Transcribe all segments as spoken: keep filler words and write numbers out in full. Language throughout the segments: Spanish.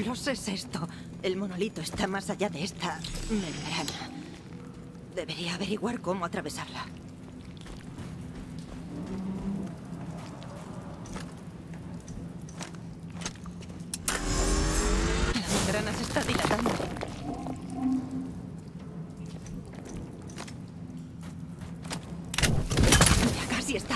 diablos es esto? El monolito está más allá de esta membrana. Debería averiguar cómo atravesarla. La membrana se está dilatando. Ya casi está.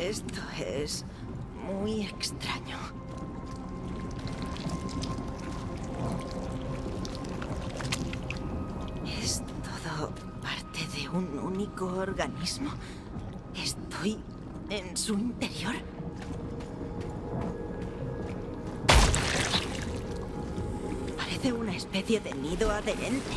Esto es muy extraño. Es todo parte de un único organismo. Estoy en su interior. Parece una especie de nido adherente.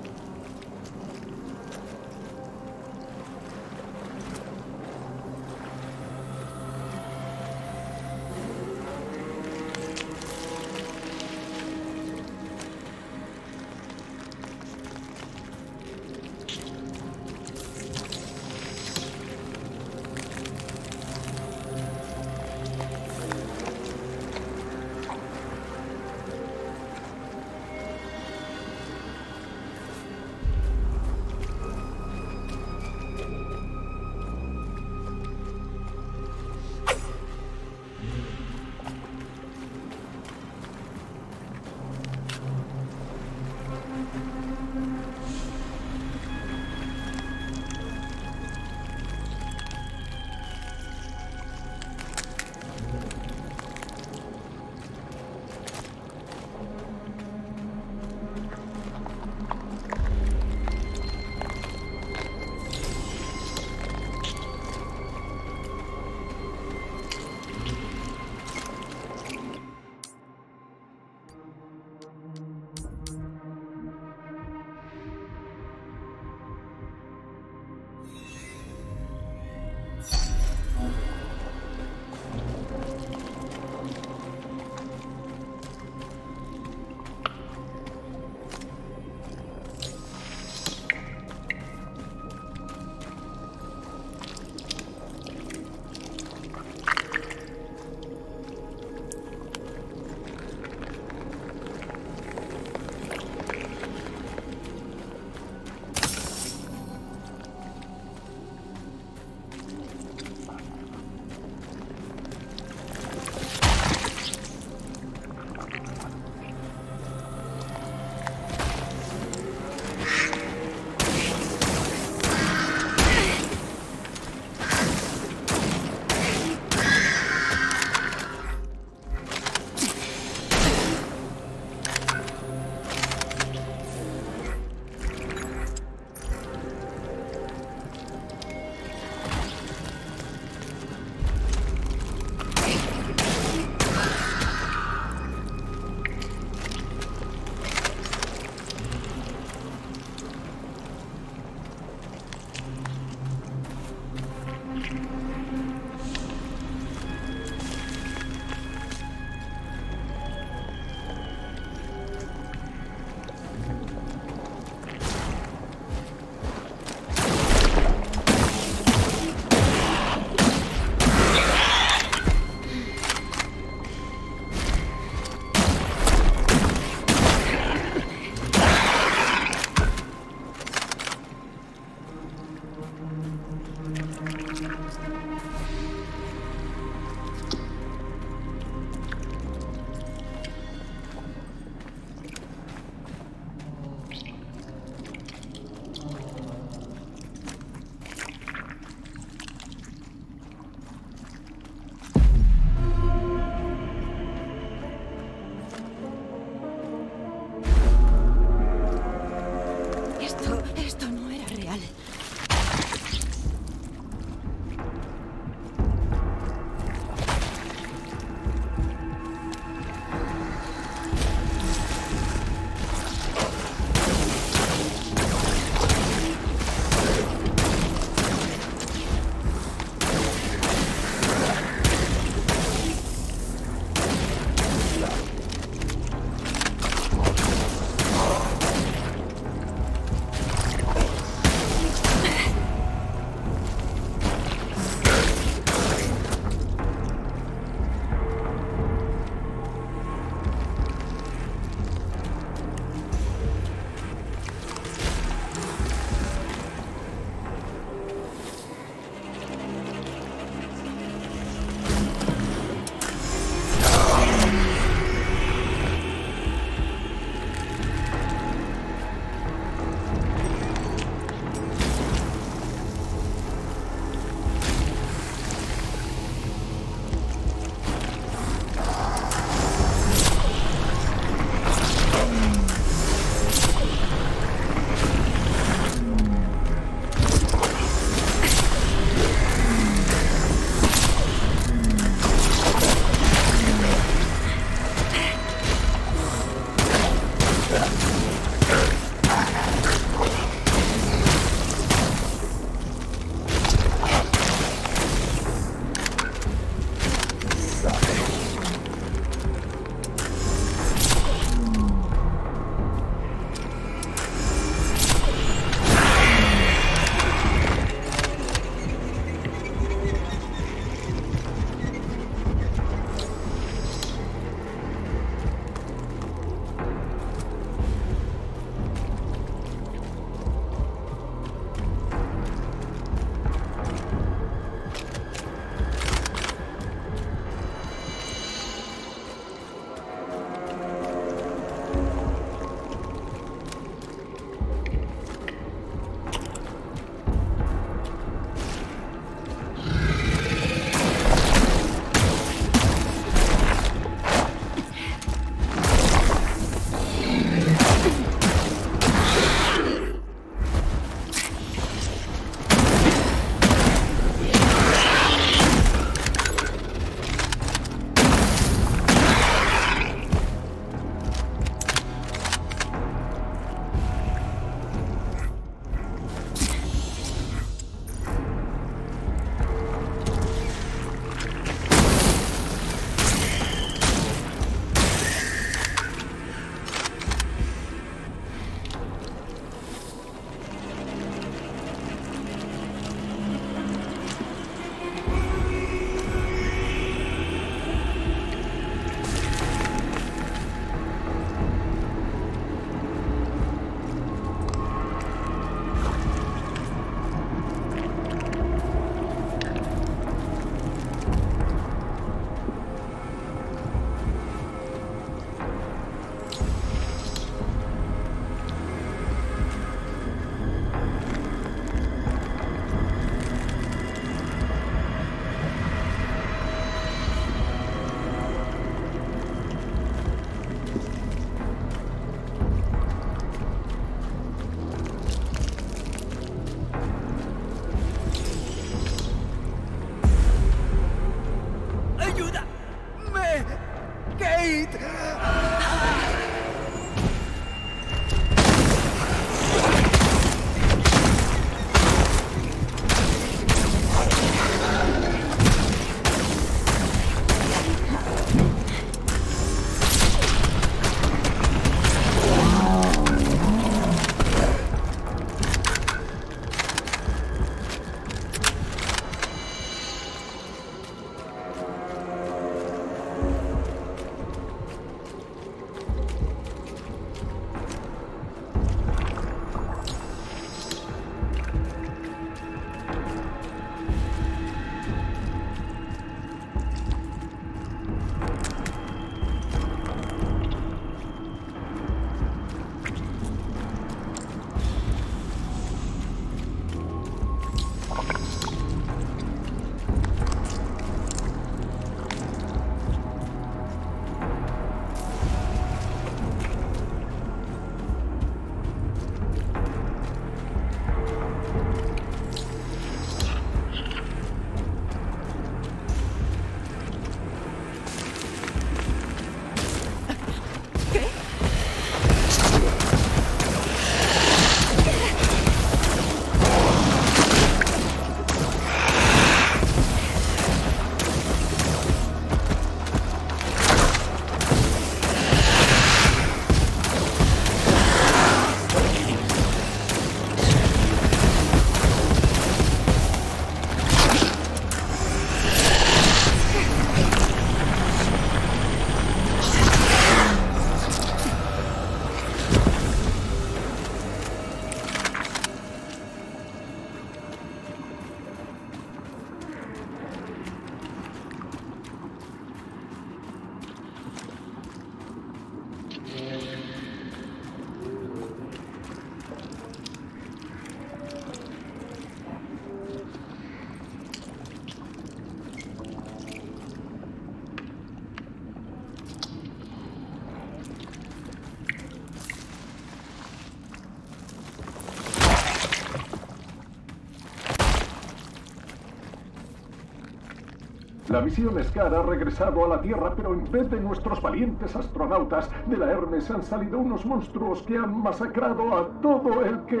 La misión SCAR ha regresado a la Tierra, pero en vez de nuestros valientes astronautas de la Hermes han salido unos monstruos que han masacrado a todo el que...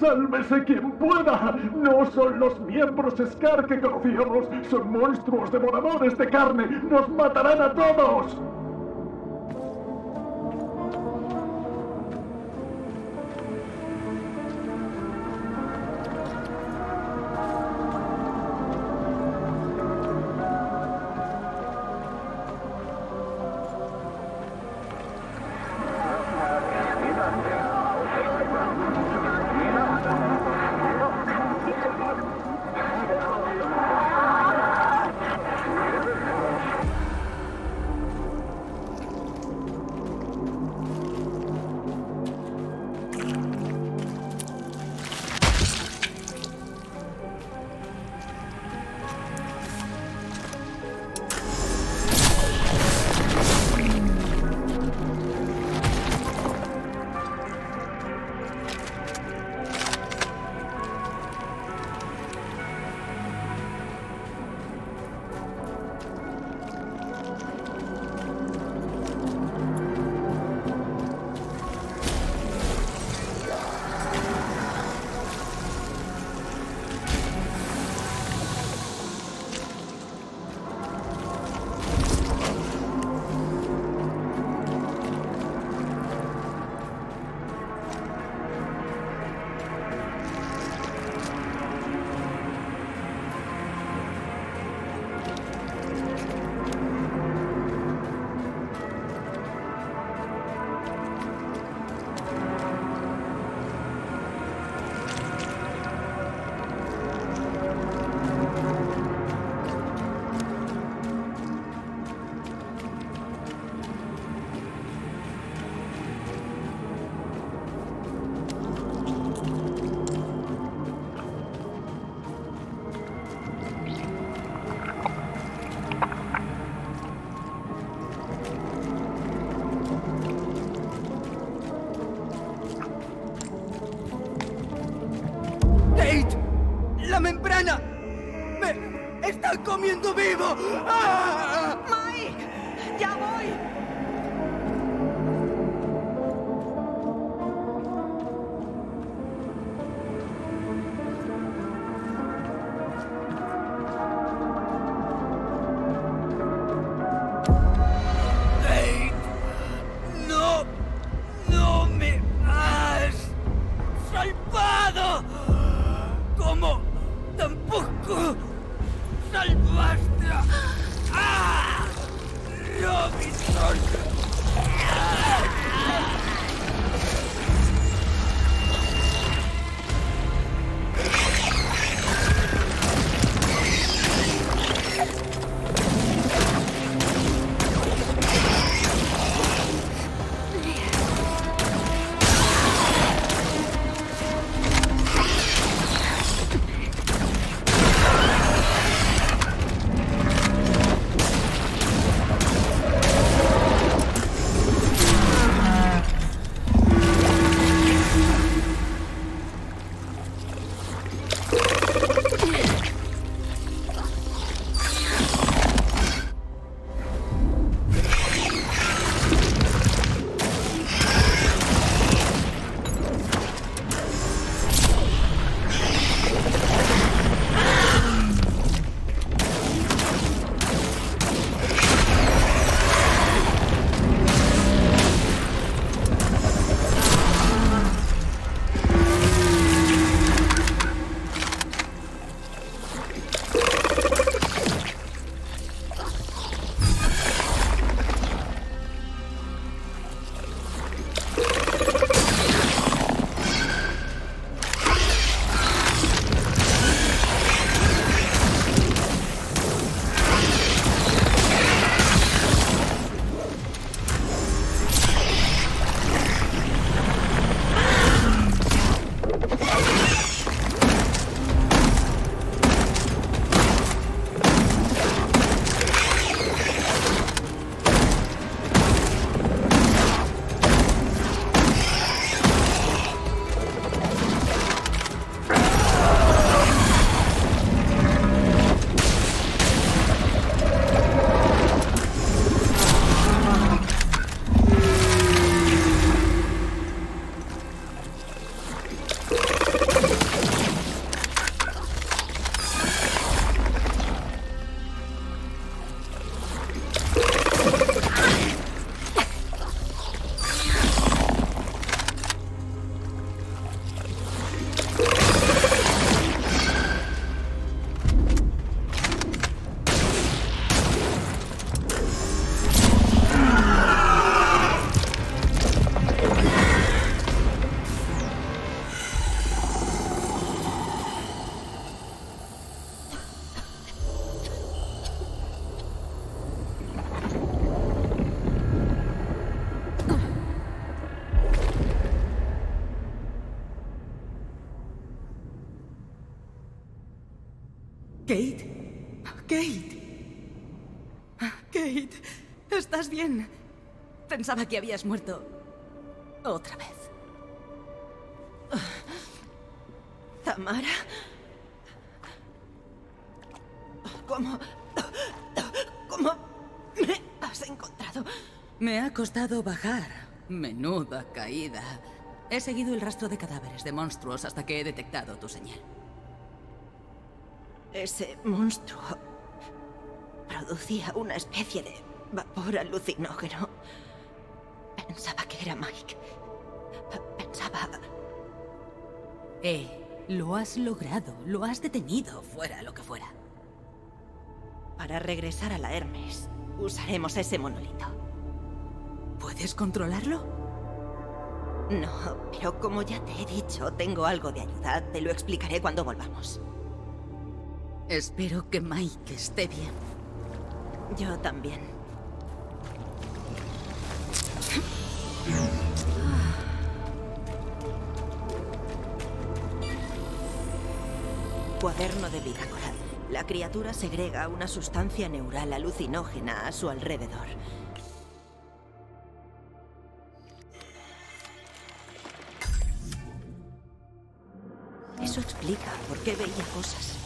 ¡Sálvese quien pueda! No son los miembros SCAR que conocíamos, son monstruos devoradores de carne. ¡Nos matarán a todos! ¡Comiendo vivo! ¡Ah! ¡Mike! ¡Ya voy! ¡Hey! ¡No! ¡No me has salvado! ¿Cómo? ¡Tampoco! ¡Salvaste! ¡Ah! ¡Robinson! ¡Ah! Kate. Kate. Kate, ¿estás bien? Pensaba que habías muerto. Otra vez. Tamara. ¿Cómo? ¿Cómo me has encontrado? Me ha costado bajar. Menuda caída. He seguido el rastro de cadáveres de monstruos hasta que he detectado tu señal. Ese monstruo producía una especie de vapor alucinógeno. Pensaba que era Mike. Pensaba... Eh, lo has logrado, lo has detenido, fuera lo que fuera. Para regresar a la Hermes, usaremos ese monolito. ¿Puedes controlarlo? No, pero como ya te he dicho, tengo algo de ayuda. Te lo explicaré cuando volvamos. Espero que Mike esté bien. Yo también. Cuaderno de vida coral. La criatura segrega una sustancia neural alucinógena a su alrededor. Eso explica por qué veía cosas.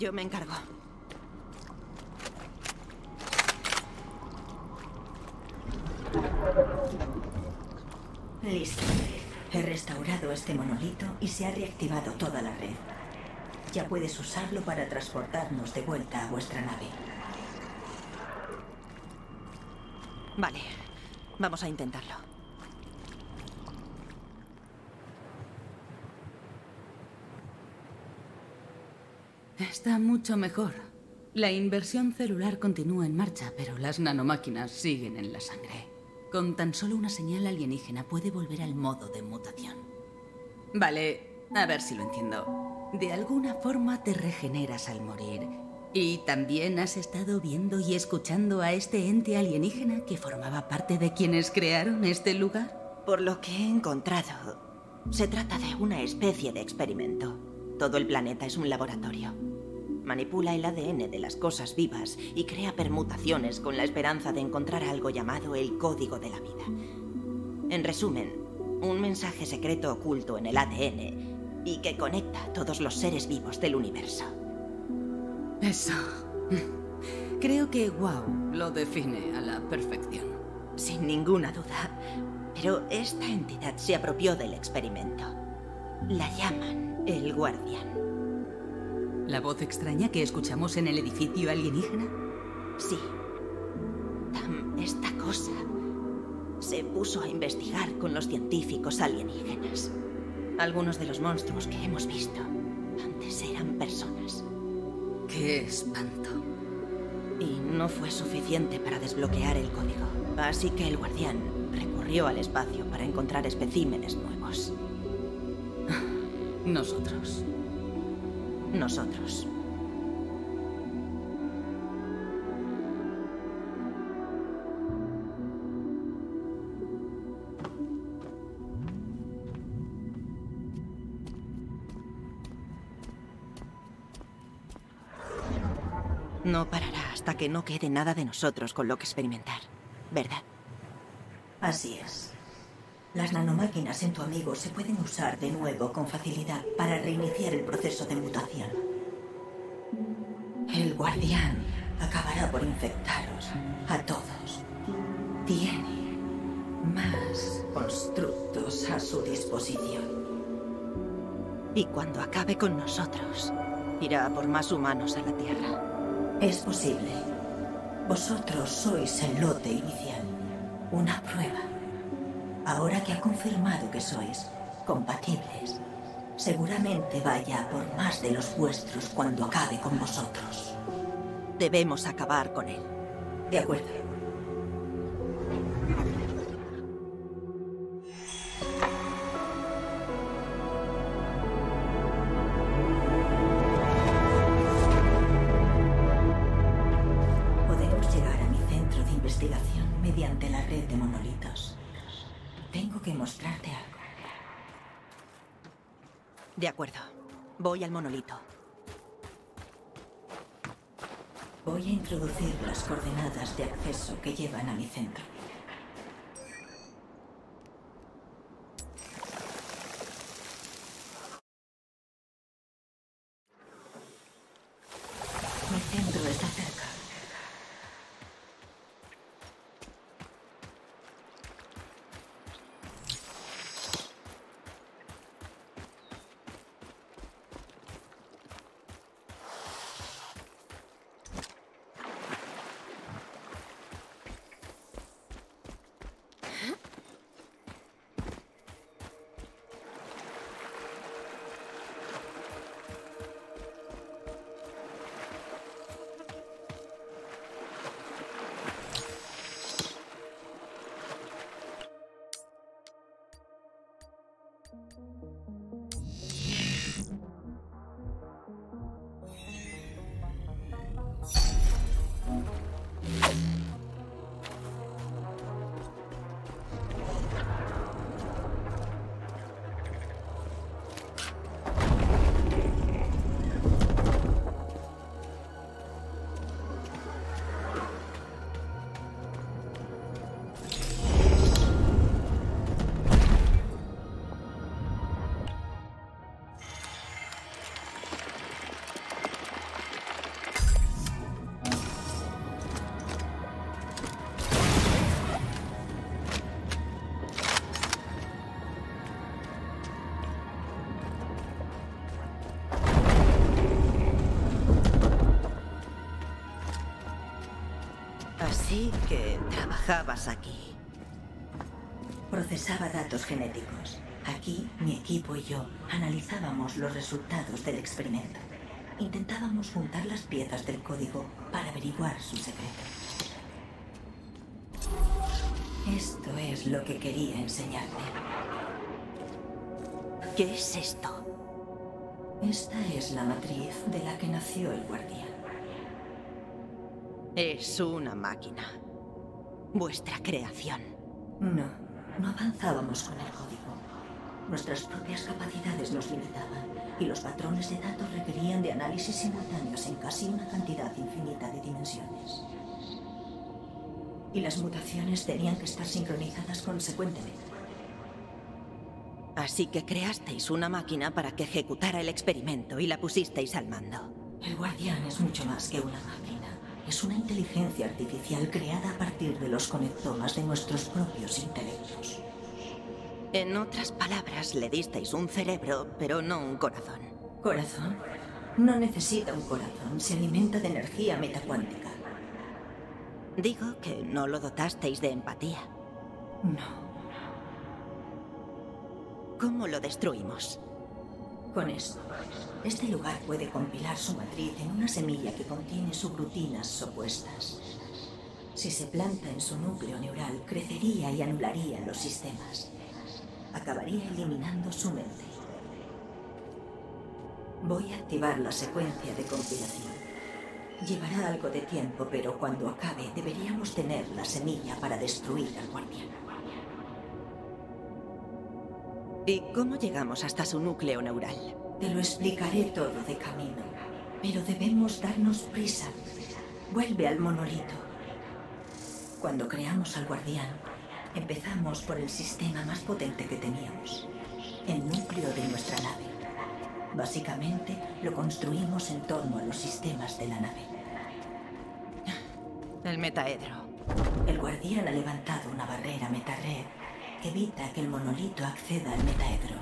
Yo me encargo. Listo. He restaurado este monolito y se ha reactivado toda la red. Ya puedes usarlo para transportarnos de vuelta a vuestra nave. Vale. Vamos a intentarlo. Está mucho mejor. La inversión celular continúa en marcha, pero las nanomáquinas siguen en la sangre. Con tan solo una señal alienígena puede volver al modo de mutación. Vale, a ver si lo entiendo. De alguna forma te regeneras al morir. Y también has estado viendo y escuchando a este ente alienígena que formaba parte de quienes crearon este lugar. Por lo que he encontrado, se trata de una especie de experimento. Todo el planeta es un laboratorio. Manipula el A D N de las cosas vivas y crea permutaciones con la esperanza de encontrar algo llamado el código de la vida. En resumen, un mensaje secreto oculto en el A D N y que conecta a todos los seres vivos del universo. Eso. Creo que wow lo define a la perfección. Sin ninguna duda. Pero esta entidad se apropió del experimento. La llaman el guardián. ¿La voz extraña que escuchamos en el edificio alienígena? Sí. Tam, esta cosa se puso a investigar con los científicos alienígenas. Algunos de los monstruos que hemos visto antes eran personas. ¡Qué espanto! Y no fue suficiente para desbloquear el código. Así que el guardián recurrió al espacio para encontrar especímenes nuevos. Nosotros. Nosotros. No parará hasta que no quede nada de nosotros con lo que experimentar, ¿verdad? Así es. Las nanomáquinas en tu amigo se pueden usar de nuevo con facilidad para reiniciar el proceso de mutación. El guardián acabará por infectaros a todos. Tiene más constructos a su disposición. Y cuando acabe con nosotros, irá por más humanos a la Tierra. Es posible. Vosotros sois el lote inicial. una prueba. Ahora que ha confirmado que sois compatibles, seguramente vaya por más de los vuestros cuando acabe con vosotros. Debemos acabar con él. De acuerdo. De acuerdo. Voy al monolito. Voy a introducir las coordenadas de acceso que llevan a mi centro. Mi centro está cerca. Así que trabajabas aquí. Procesaba datos genéticos. Aquí, mi equipo y yo analizábamos los resultados del experimento. Intentábamos juntar las piezas del código para averiguar su secreto. Esto es lo que quería enseñarte. ¿Qué es esto? Esta es la matriz de la que nació el guardián. Es una máquina. Vuestra creación. No, no avanzábamos con el código. Nuestras propias capacidades nos limitaban y los patrones de datos requerían de análisis simultáneos en casi una cantidad infinita de dimensiones. Y las mutaciones tenían que estar sincronizadas consecuentemente. Así que creasteis una máquina para que ejecutara el experimento y la pusisteis al mando. El guardián es mucho más que una máquina. Es una inteligencia artificial creada a partir de los conectomas de nuestros propios intelectos. En otras palabras, le disteis un cerebro, pero no un corazón. ¿Corazón? No necesita un corazón, se alimenta de energía metacuántica. Digo que no lo dotasteis de empatía. No. ¿Cómo lo destruimos? Con esto, este lugar puede compilar su matriz en una semilla que contiene subrutinas opuestas. Si se planta en su núcleo neural, crecería y anularía los sistemas. Acabaría eliminando su mente. Voy a activar la secuencia de compilación. Llevará algo de tiempo, pero cuando acabe deberíamos tener la semilla para destruir al guardián. ¿Y cómo llegamos hasta su núcleo neural? Te lo explicaré todo de camino, pero debemos darnos prisa. Vuelve al monolito. Cuando creamos al guardián, empezamos por el sistema más potente que teníamos, el núcleo de nuestra nave. Básicamente, lo construimos en torno a los sistemas de la nave. El metaedro. El guardián ha levantado una barrera metared que evita que el monolito acceda al metaedro.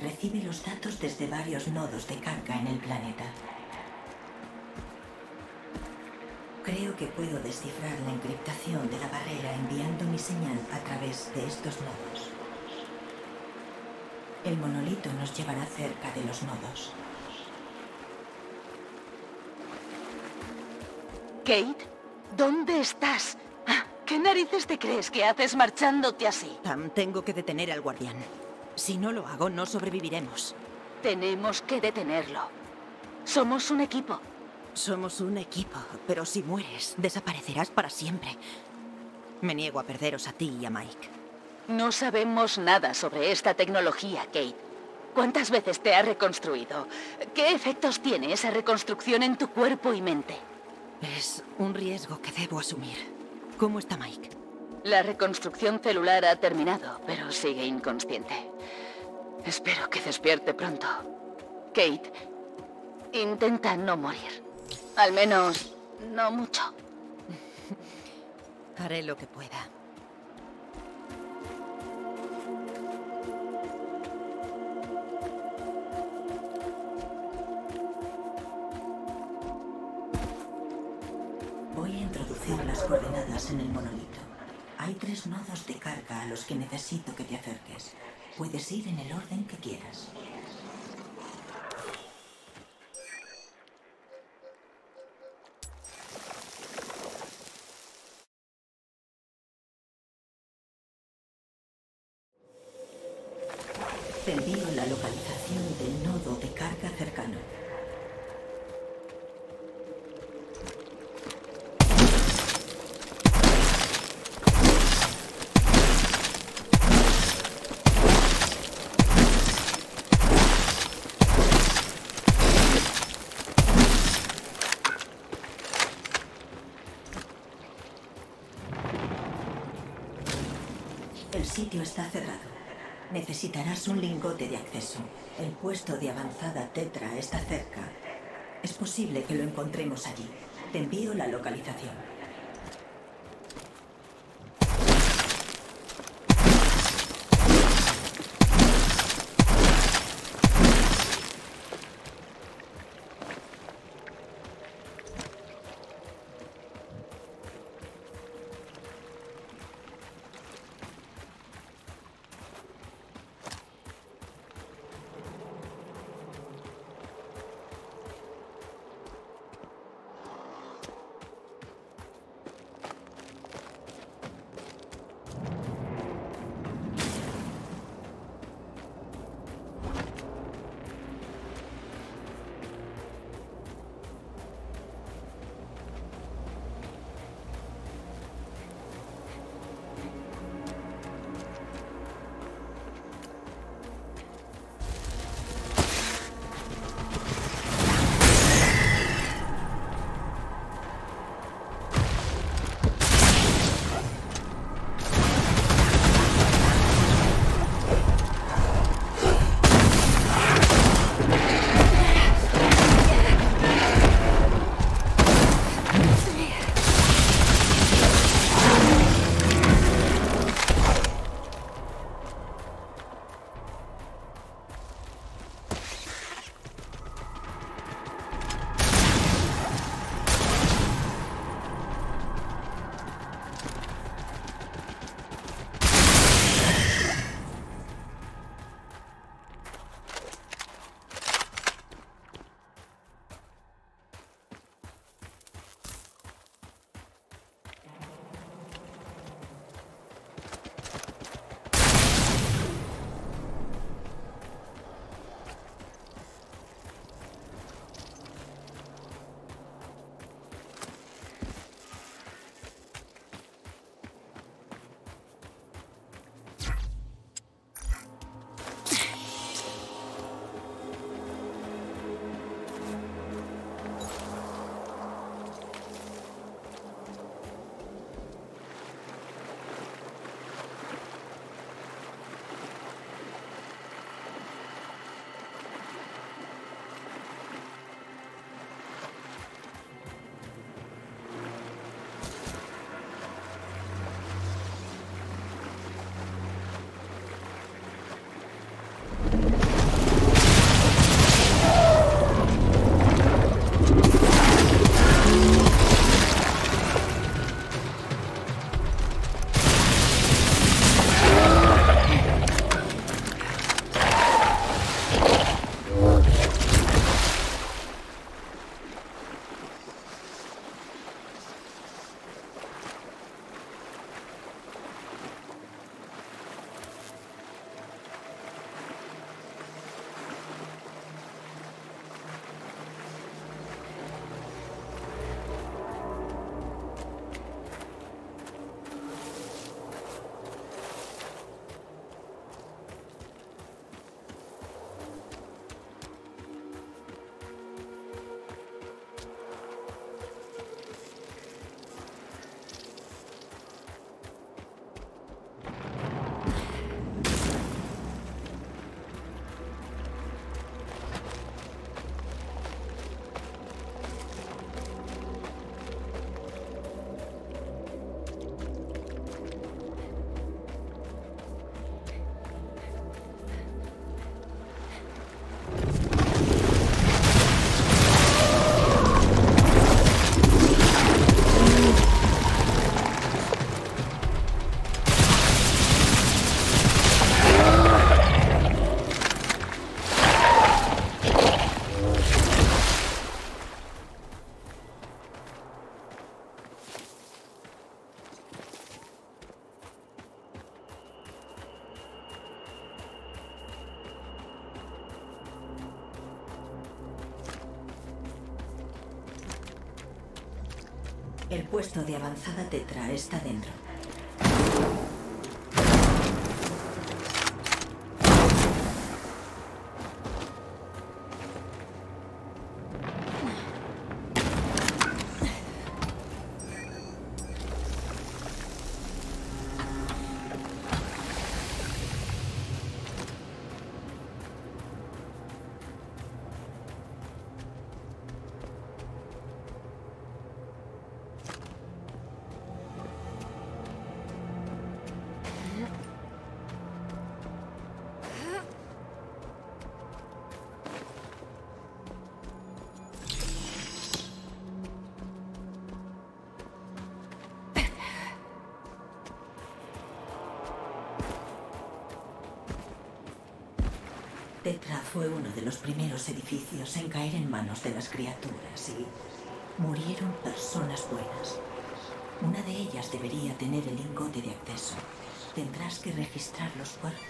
Recibe los datos desde varios nodos de carga en el planeta. Creo que puedo descifrar la encriptación de la barrera enviando mi señal a través de estos nodos. El monolito nos llevará cerca de los nodos. Kate, ¿dónde estás? ¿Qué narices te crees que haces marchándote así? Tam, tengo que detener al guardián. Si no lo hago, no sobreviviremos. Tenemos que detenerlo. Somos un equipo. Somos un equipo, pero si mueres, desaparecerás para siempre. Me niego a perderos a ti y a Mike. No sabemos nada sobre esta tecnología, Kate. ¿Cuántas veces te ha reconstruido? ¿Qué efectos tiene esa reconstrucción en tu cuerpo y mente? Es un riesgo que debo asumir. ¿Cómo está Mike? La reconstrucción celular ha terminado, pero sigue inconsciente. Espero que despierte pronto. Kate, intenta no morir. Al menos, no mucho. Haré lo que pueda. Voy a introducir las coordenadas en el monolito. Hay tres nodos de carga a los que necesito que te acerques. Puedes ir en el orden que quieras. Te envío la localización del nodo de carga cercano. El sitio está cerrado. Necesitarás un lingote de acceso. El puesto de avanzada Tetra está cerca. Es posible que lo encontremos allí. Te envío la localización. El puesto de avanzada Tetra está dentro. Tetra fue uno de los primeros edificios en caer en manos de las criaturas y murieron personas buenas. Una de ellas debería tener el lingote de acceso. Tendrás que registrar los cuerpos.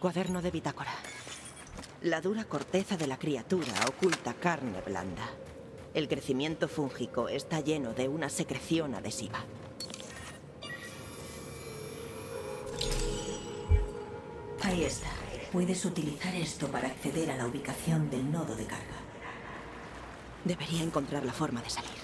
Cuaderno de bitácora. La dura corteza de la criatura oculta carne blanda. El crecimiento fúngico está lleno de una secreción adhesiva. Ahí está. Puedes utilizar esto para acceder a la ubicación del nodo de carga. Debería encontrar la forma de salir.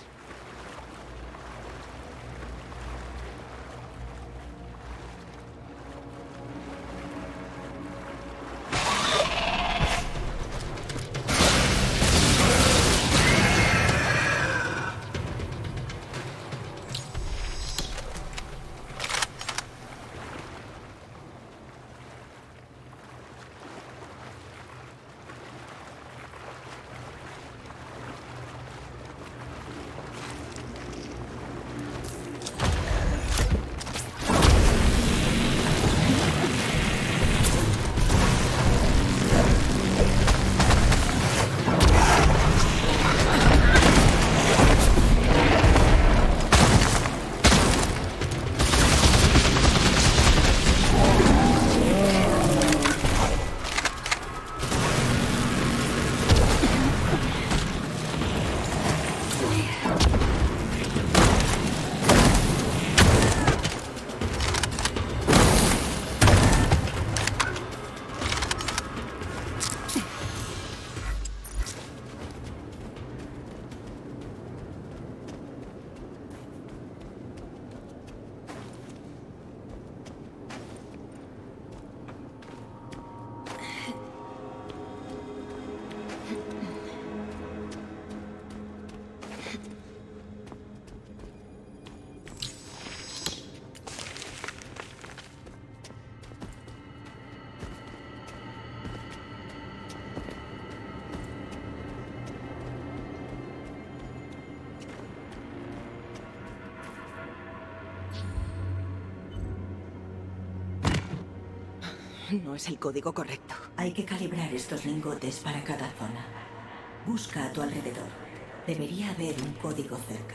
No es el código correcto. Hay que calibrar estos lingotes para cada zona. Busca a tu alrededor. Debería haber un código cerca.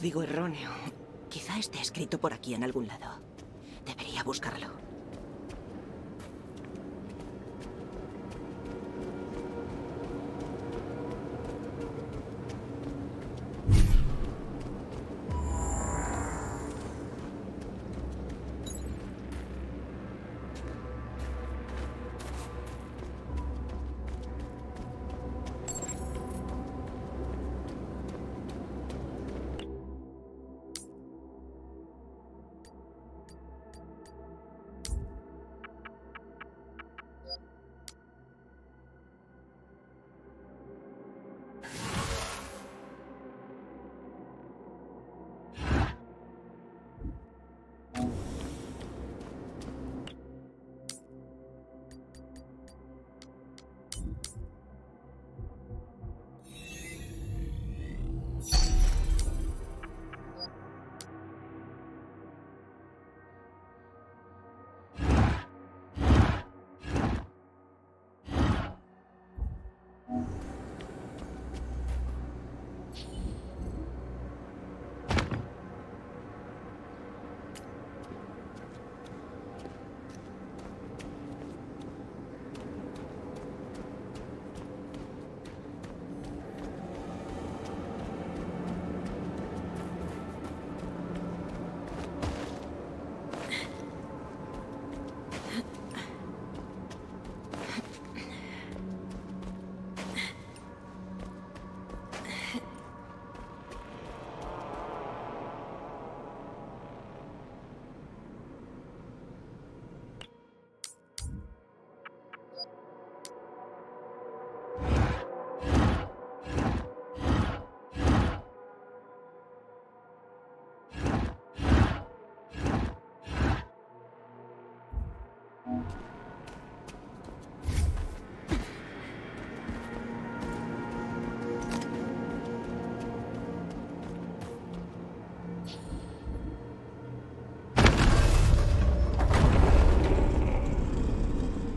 código erróneo. Quizá esté escrito por aquí en algún lado. Debería buscarlo.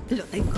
Lo tengo.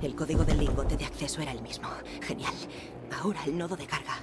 El código del lingote de acceso era el mismo. Genial. Ahora el nodo de carga.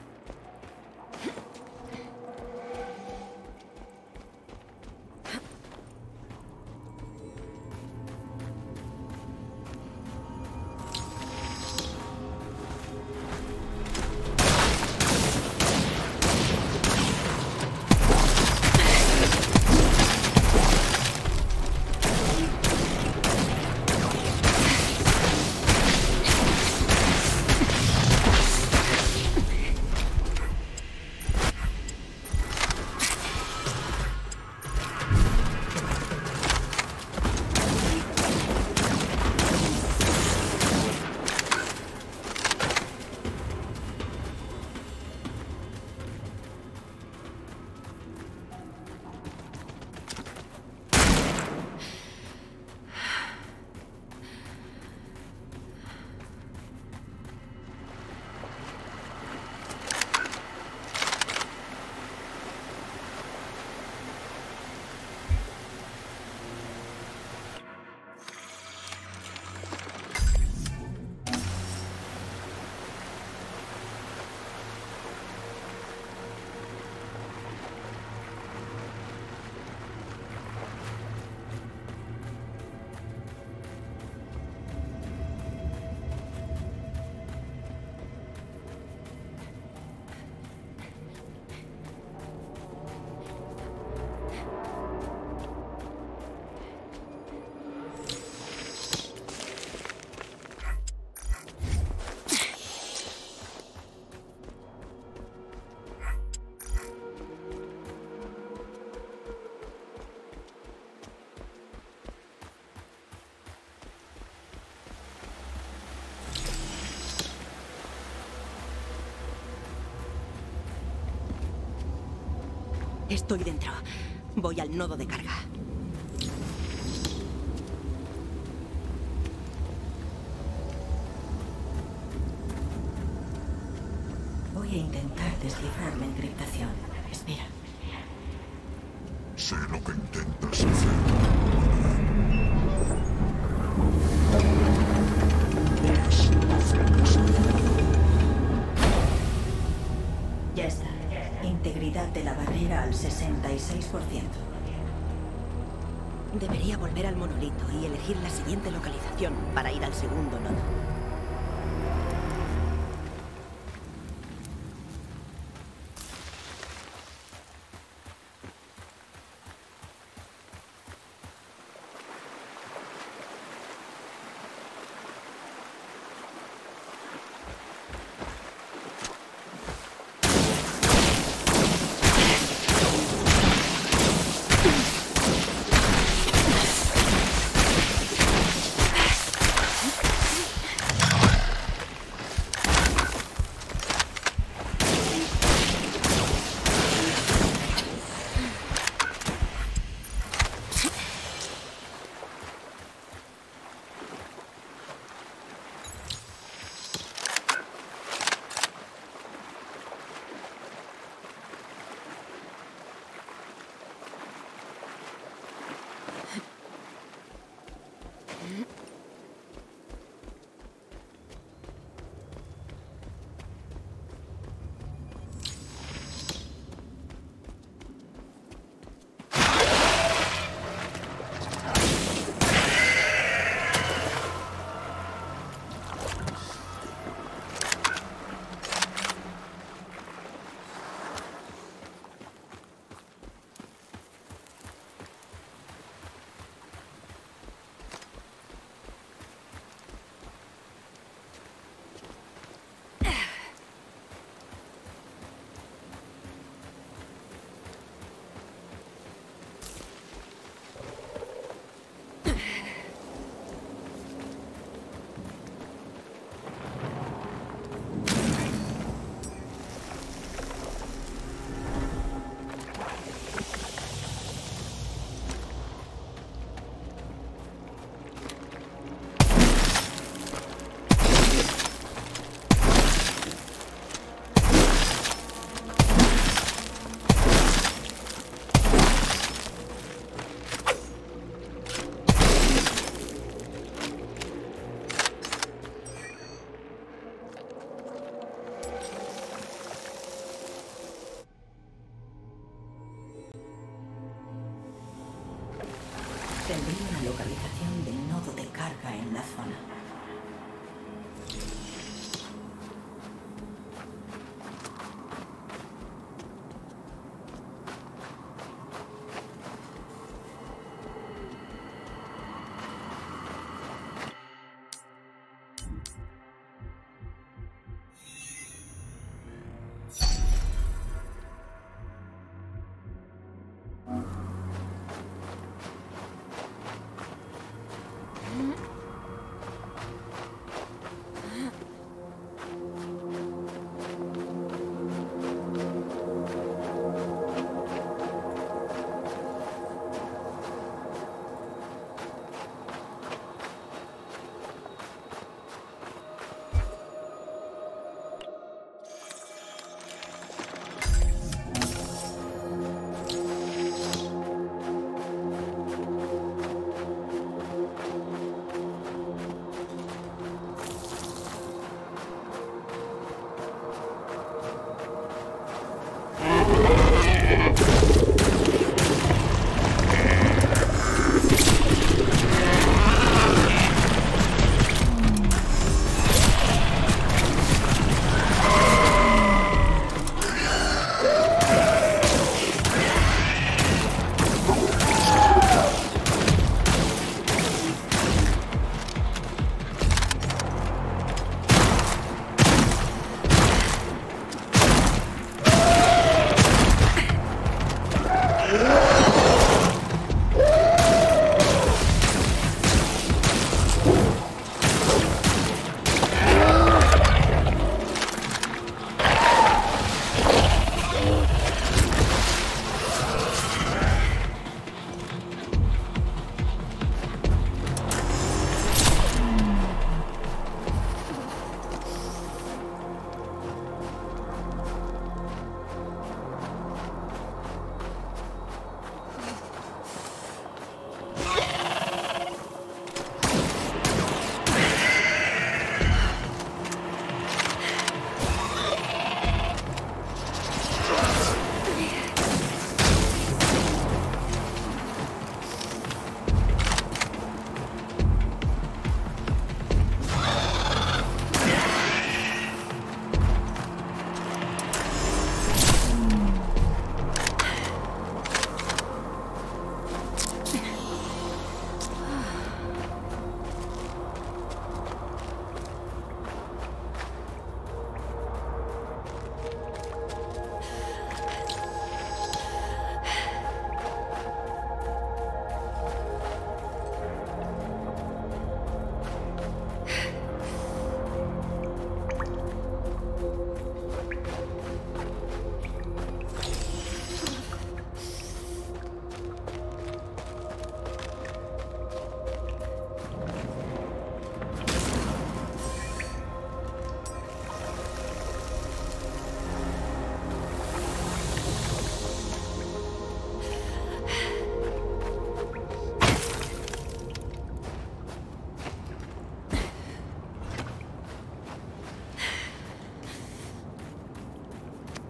Estoy dentro. Voy al nodo de carga. Voy a intentar descifrar la encriptación. Espera. Sé lo que intentas hacer. Ya está. Integridad de la barrera al sesenta y seis por ciento. Debería volver al monolito y elegir la siguiente localización para ir al segundo nodo.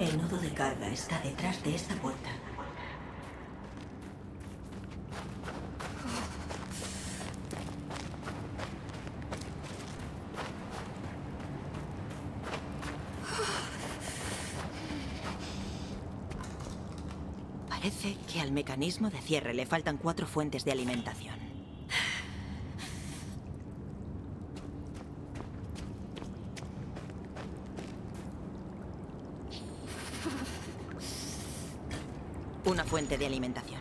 El nodo de carga está detrás de esta puerta. Parece que al mecanismo de cierre le faltan cuatro fuentes de alimentación. Una fuente de alimentación.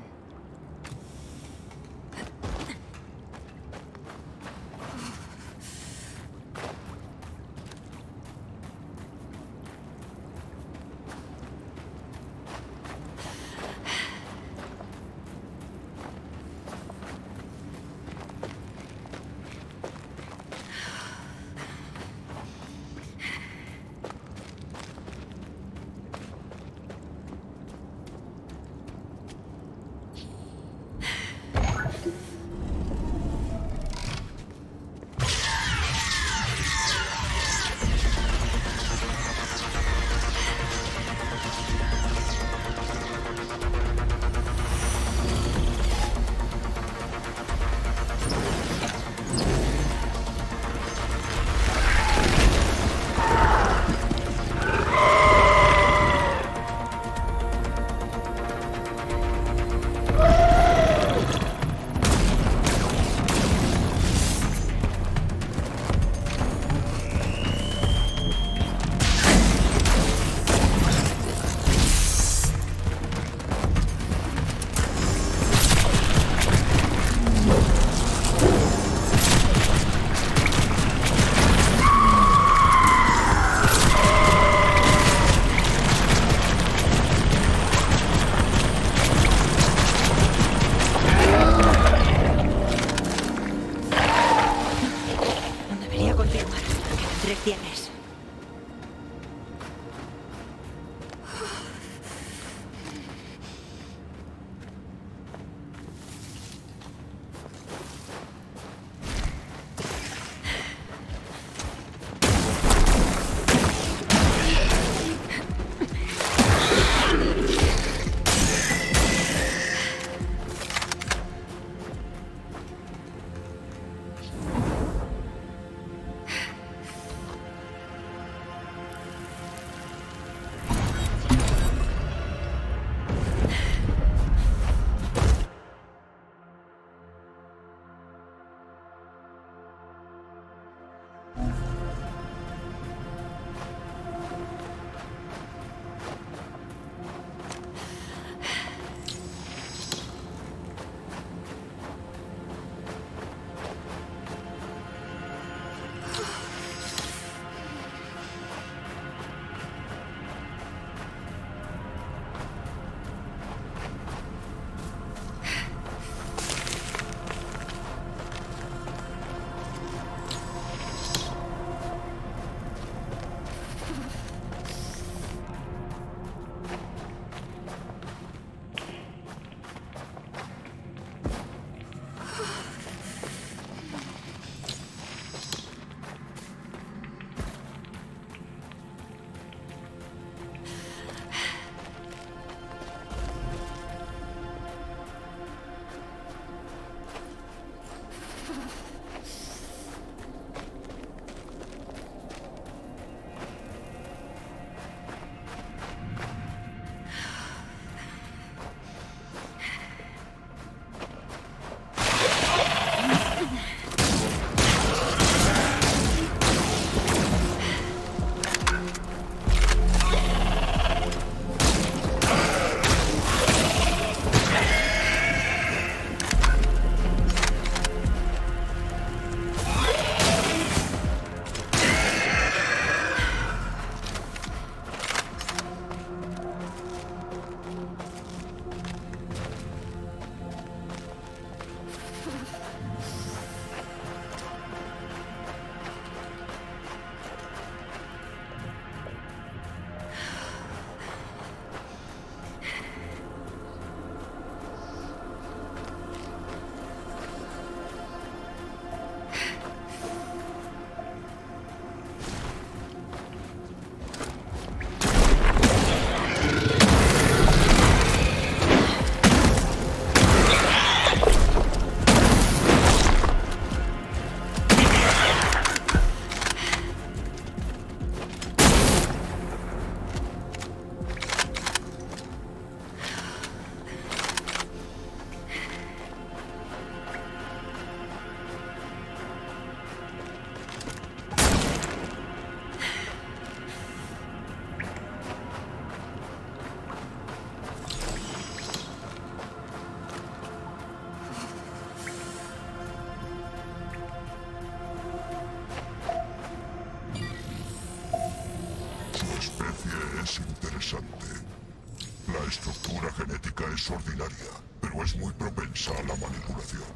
estructura genética es ordinaria, pero es muy propensa a la manipulación.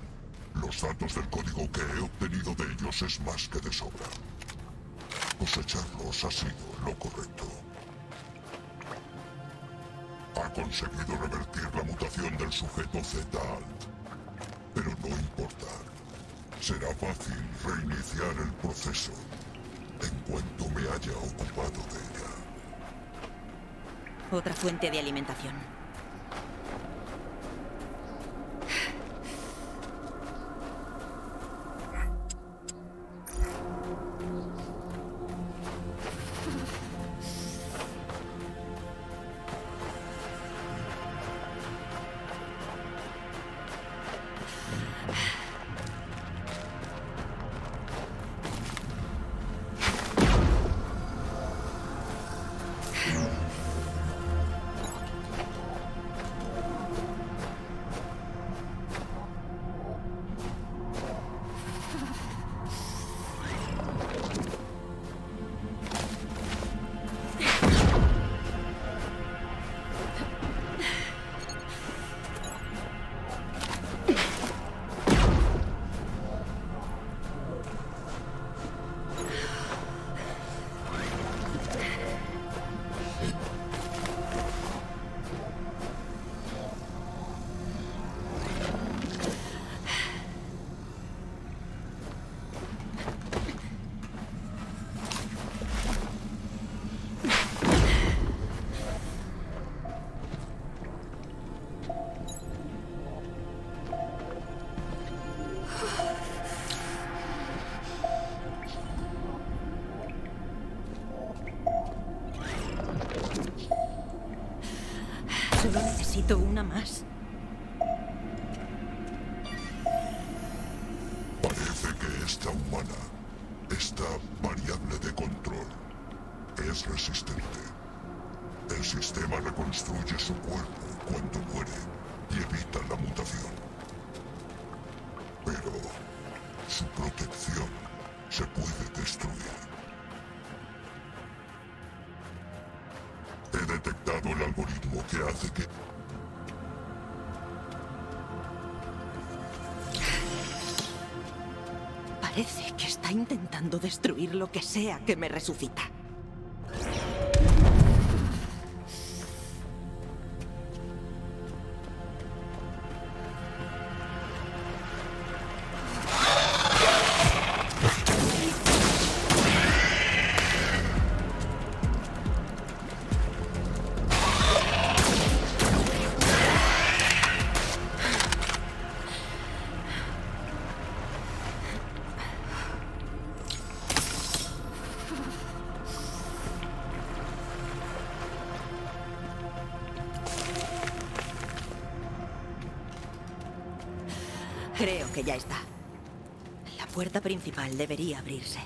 Los datos del código que he obtenido de ellos es más que de sobra. Cosecharlos ha sido lo correcto. Ha conseguido revertir la mutación del sujeto Z-Alt. Pero no importa. Será fácil reiniciar el proceso en cuanto me haya ocupado de ella. Otra fuente de alimentación. Necesito una más. Parece que esta humana, esta variable de control, es resistente. El sistema reconstruye su cuerpo cuando muere y evita la mutación. Pero su protección se puede destruir. He detectado el algoritmo que hace que... Parece que está intentando destruir lo que sea que me resucita. Creo que ya está. La puerta principal debería abrirse.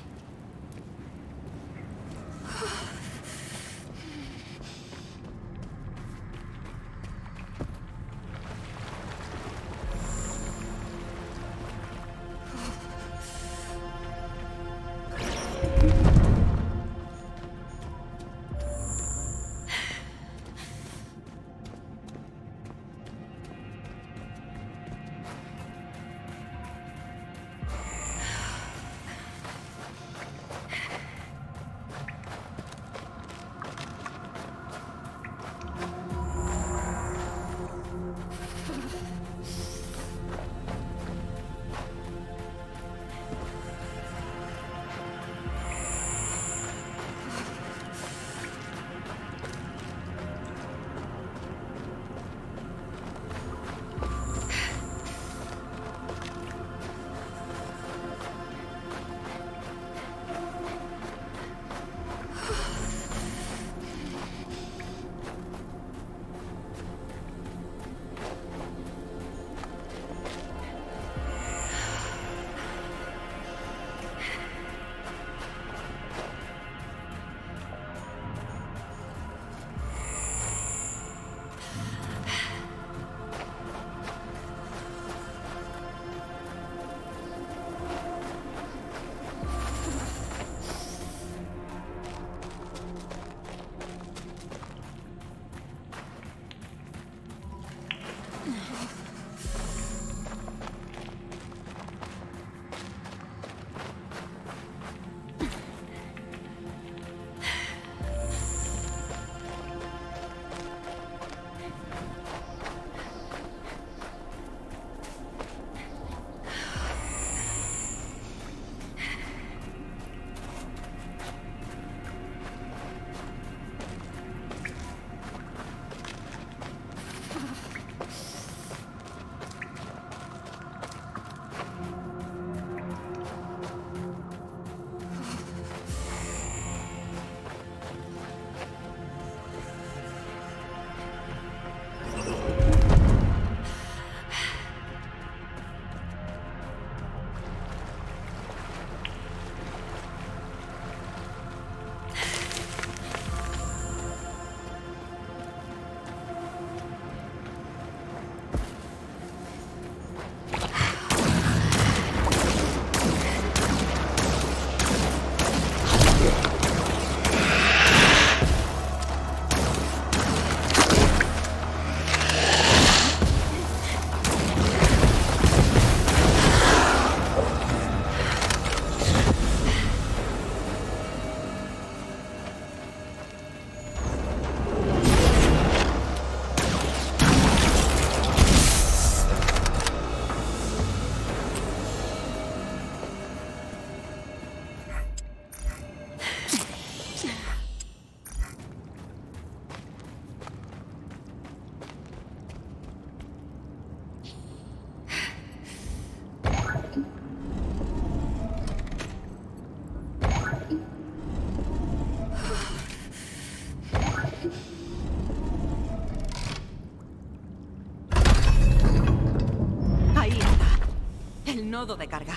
nodo de carga.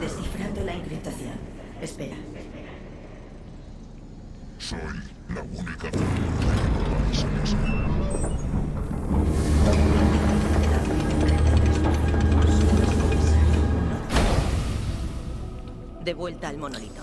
Descifrando la encriptación. Espera. Soy la única persona que no vais a pasar. De vuelta al monolito.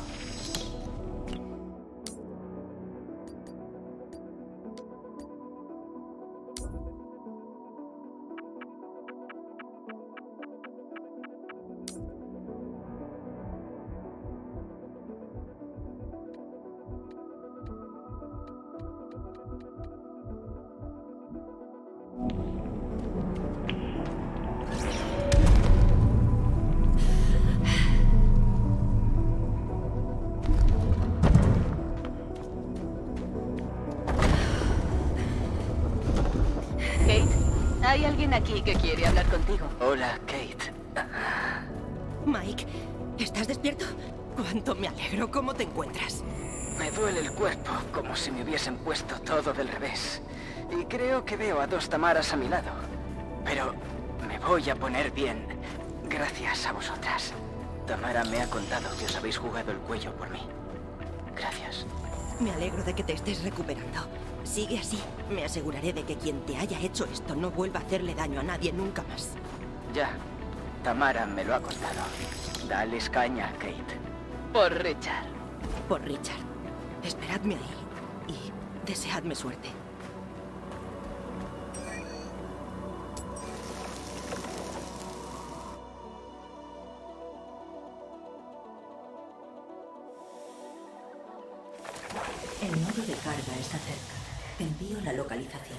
Aquí que quiere hablar contigo. Hola, Kate. Mike, ¿estás despierto? Cuánto me alegro. ¿Cómo te encuentras? Me duele el cuerpo, como si me hubiesen puesto todo del revés. Y creo que veo a dos Tamaras a mi lado. Pero me voy a poner bien. Gracias a vosotras. Tamara me ha contado que os habéis jugado el cuello por mí. Gracias. Me alegro de que te estés recuperando. Sigue así. Me aseguraré de que quien te haya hecho esto no vuelva a hacerle daño a nadie nunca más. Ya. Tamara me lo ha contado. Dales caña, Kate. Por Richard. Por Richard. Esperadme ahí. Y deseadme suerte. El nodo de carga está cerca. Te envío la localización.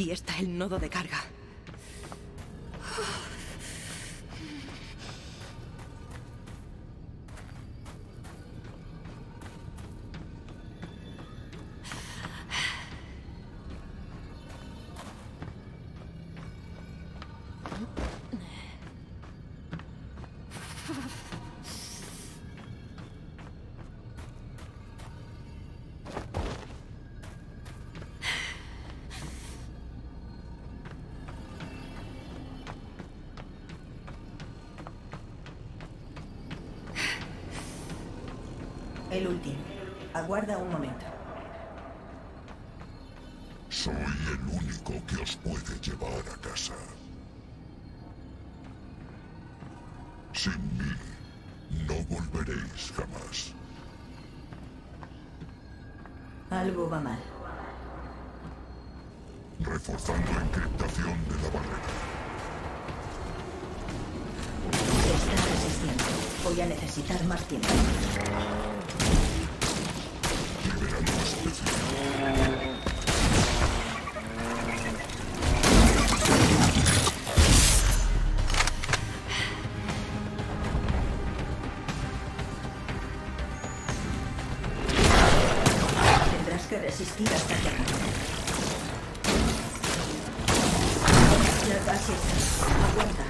Aquí está el nodo de carga. El último. Aguarda un momento. Soy el único que os puede llevar a casa. Sin mí, no volveréis jamás. Algo va mal. Reforzando la encriptación de la barrera. Se está resistiendo. Voy a necesitar más tiempo. Tendrás que resistir hasta que la base aguanta.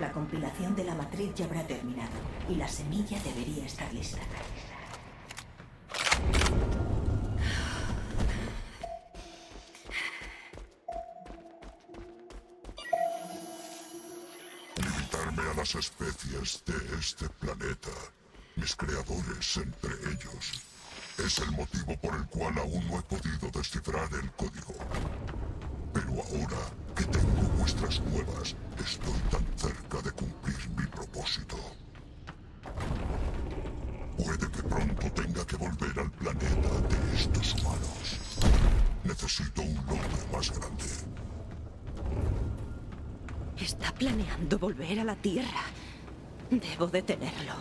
La compilación de la matriz ya habrá terminado y la semilla debería estar lista. Limitarme a las especies de este planeta, mis creadores entre ellos, es el motivo por el cual aún no he podido descifrar el código. Pero ahora que tengo vuestras pruebas, estoy tan cerca de cumplir mi propósito. Puede que pronto tenga que volver al planeta de estos humanos. Necesito un logro más grande. Está planeando volver a la Tierra. Debo detenerlo.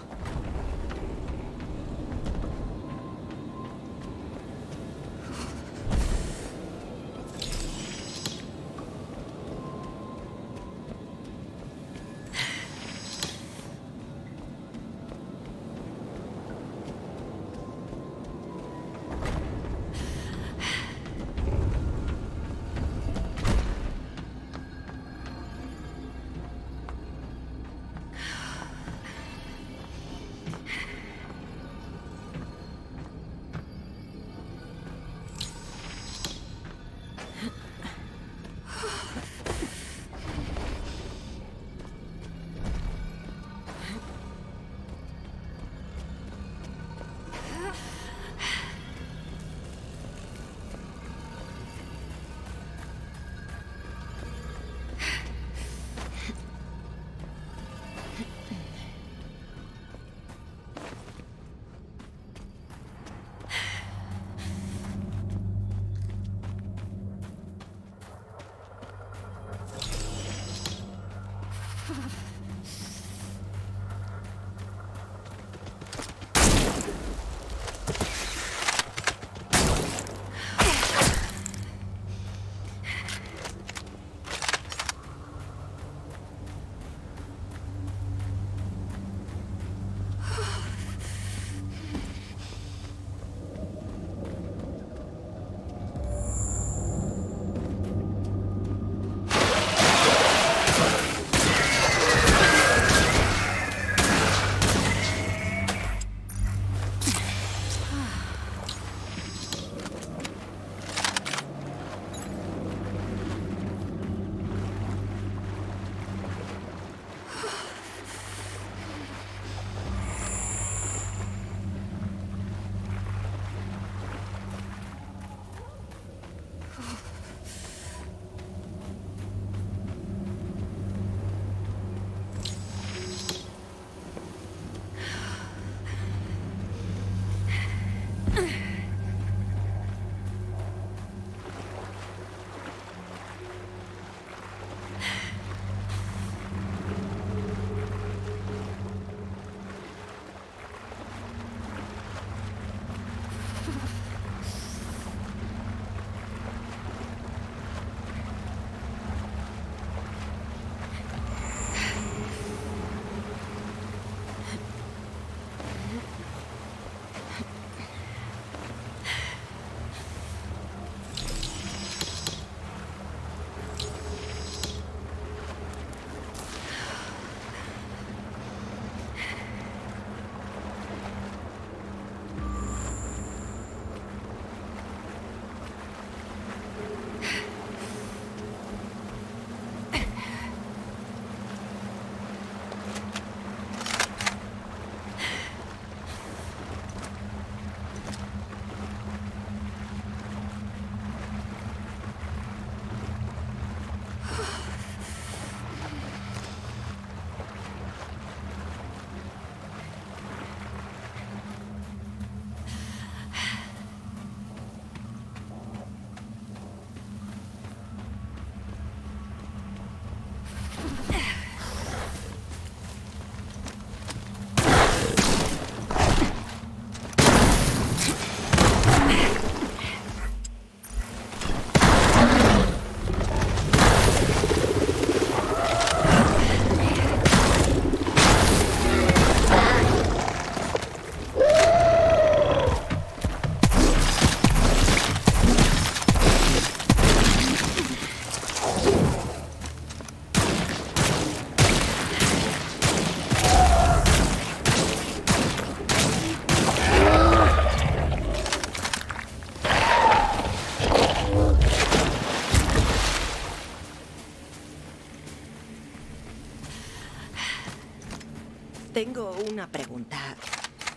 Tengo una pregunta.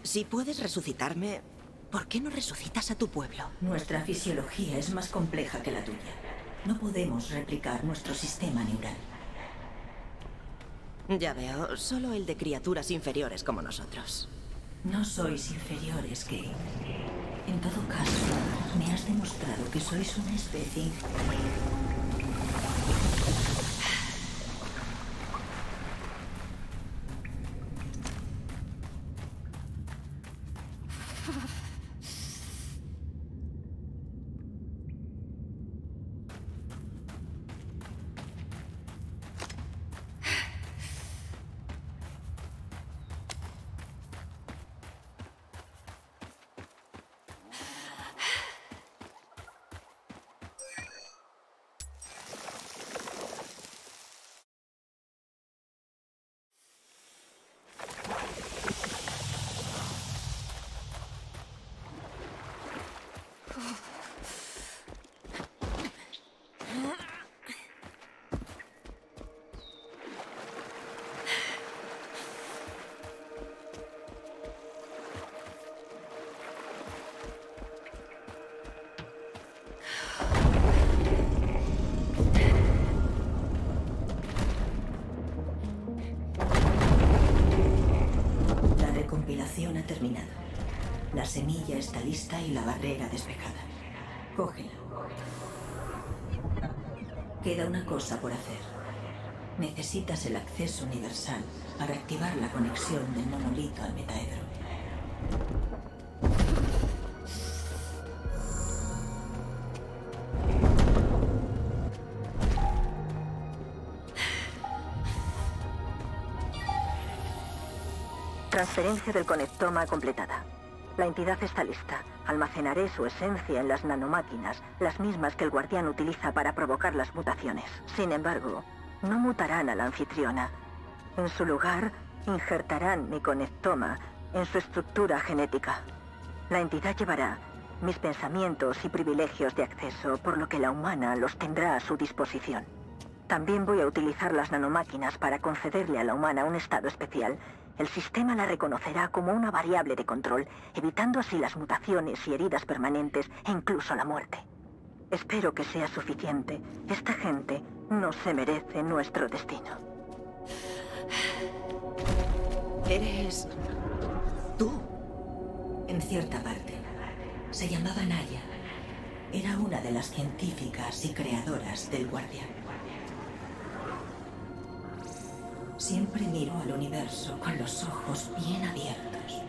Si puedes resucitarme, ¿por qué no resucitas a tu pueblo? Nuestra fisiología es más compleja que la tuya. No podemos replicar nuestro sistema neural. Ya veo, solo el de criaturas inferiores como nosotros. No sois inferiores, Kate. En todo caso, me has demostrado que sois una especie inferior. Terminado. La semilla está lista y la barrera despejada. Cógela. Queda una cosa por hacer. Necesitas el acceso universal para activar la conexión del monolito al metaedro. Transferencia del conectoma completada. La entidad está lista. Almacenaré su esencia en las nanomáquinas, las mismas que el guardián utiliza para provocar las mutaciones. Sin embargo, no mutarán a la anfitriona. En su lugar, injertarán mi conectoma en su estructura genética. La entidad llevará mis pensamientos y privilegios de acceso, por lo que la humana los tendrá a su disposición. También voy a utilizar las nanomáquinas para concederle a la humana un estado especial. El sistema la reconocerá como una variable de control, evitando así las mutaciones y heridas permanentes e incluso la muerte. Espero que sea suficiente. Esta gente no se merece nuestro destino. Eres... tú. En cierta parte. Se llamaba Naya. Era una de las científicas y creadoras del Guardián. Siempre miro al universo con los ojos bien abiertos.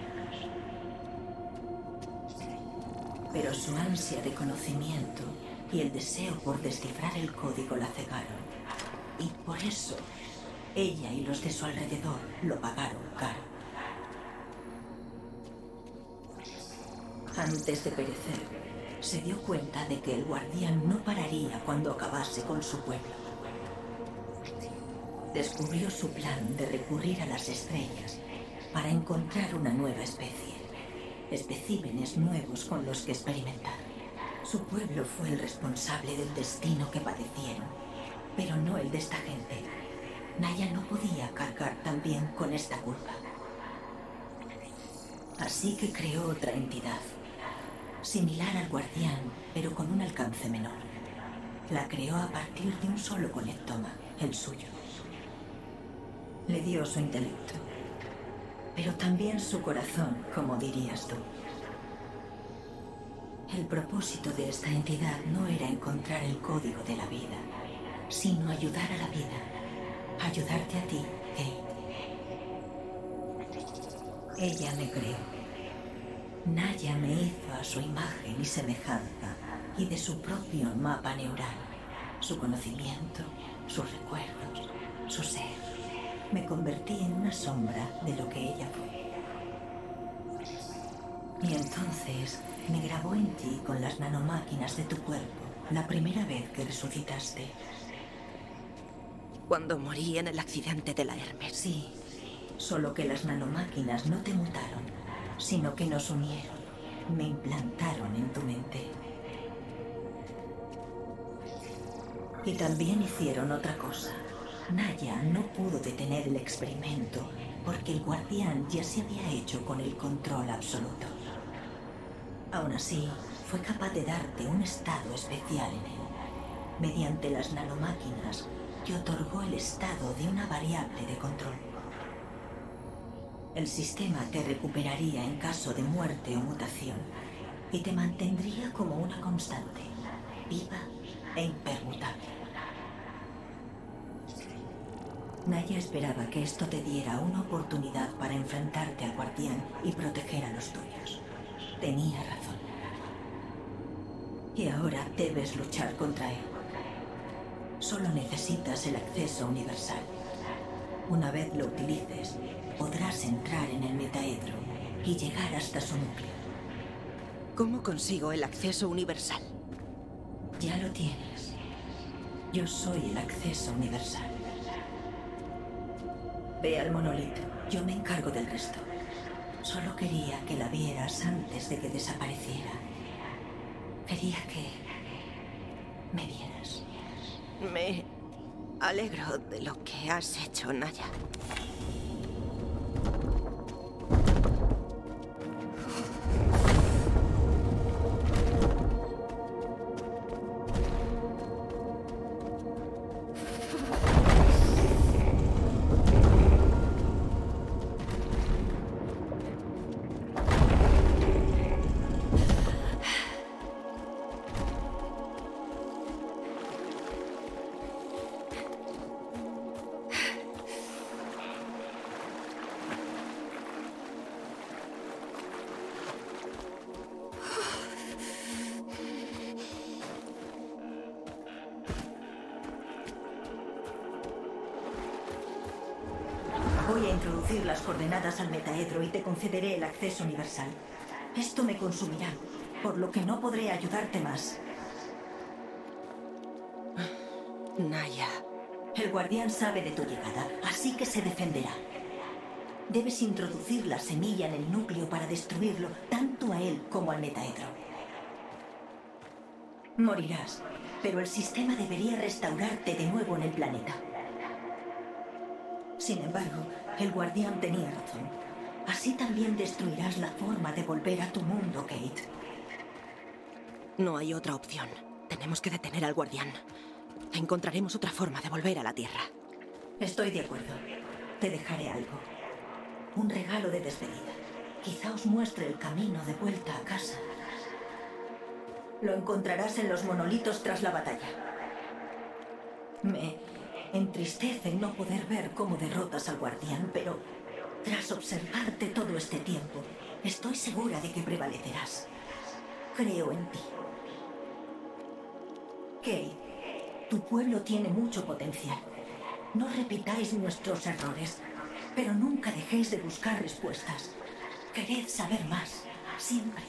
Pero su ansia de conocimiento y el deseo por descifrar el código la cegaron. Y por eso, ella y los de su alrededor lo pagaron caro. Antes de perecer, se dio cuenta de que el guardián no pararía cuando acabase con su pueblo. Descubrió su plan de recurrir a las estrellas para encontrar una nueva especie, especímenes nuevos con los que experimentar. Su pueblo fue el responsable del destino que padecieron, pero no el de esta gente. Naya no podía cargar también con esta culpa. Así que creó otra entidad, similar al guardián, pero con un alcance menor. La creó a partir de un solo conectoma, el suyo. Le dio su intelecto, pero también su corazón, como dirías tú. El propósito de esta entidad no era encontrar el código de la vida, sino ayudar a la vida, ayudarte a ti, Kate. Ella me creó. Naya me hizo a su imagen y semejanza, y de su propio mapa neural, su conocimiento, sus recuerdos, su ser. Me convertí en una sombra de lo que ella fue. Y entonces me grabó en ti con las nanomáquinas de tu cuerpo, la primera vez que resucitaste. Cuando morí en el accidente de la Hermes. Sí, solo que las nanomáquinas no te mutaron, sino que nos unieron, me implantaron en tu mente. Y también hicieron otra cosa. Naya no pudo detener el experimento porque el guardián ya se había hecho con el control absoluto. Aún así, fue capaz de darte un estado especial en él, mediante las nanomáquinas que otorgó el estado de una variable de control. El sistema te recuperaría en caso de muerte o mutación y te mantendría como una constante, viva e impermutable. Naya esperaba que esto te diera una oportunidad para enfrentarte al guardián y proteger a los tuyos. Tenía razón. Y ahora debes luchar contra él. Solo necesitas el acceso universal. Una vez lo utilices, podrás entrar en el metaedro y llegar hasta su núcleo. ¿Cómo consigo el acceso universal? Ya lo tienes. Yo soy el acceso universal. Ve al monolito. Yo me encargo del resto. Solo quería que la vieras antes de que desapareciera. Quería que me vieras. Me alegro de lo que has hecho, Naya. Voy a introducir las coordenadas al metaedro y te concederé el acceso universal. Esto me consumirá, por lo que no podré ayudarte más. Naya. El guardián sabe de tu llegada, así que se defenderá. Debes introducir la semilla en el núcleo para destruirlo, tanto a él como al metaedro. Morirás, pero el sistema debería restaurarte de nuevo en el planeta. Sin embargo, el guardián tenía razón. Así también destruirás la forma de volver a tu mundo, Kate. No hay otra opción. Tenemos que detener al guardián. Encontraremos otra forma de volver a la Tierra. Estoy de acuerdo. Te dejaré algo. Un regalo de despedida. Quizá os muestre el camino de vuelta a casa. Lo encontrarás en los monolitos tras la batalla. Me... Entristece no poder ver cómo derrotas al guardián, pero tras observarte todo este tiempo, estoy segura de que prevalecerás. Creo en ti. Kate, tu pueblo tiene mucho potencial. No repitáis nuestros errores, pero nunca dejéis de buscar respuestas. Queréis saber más, siempre.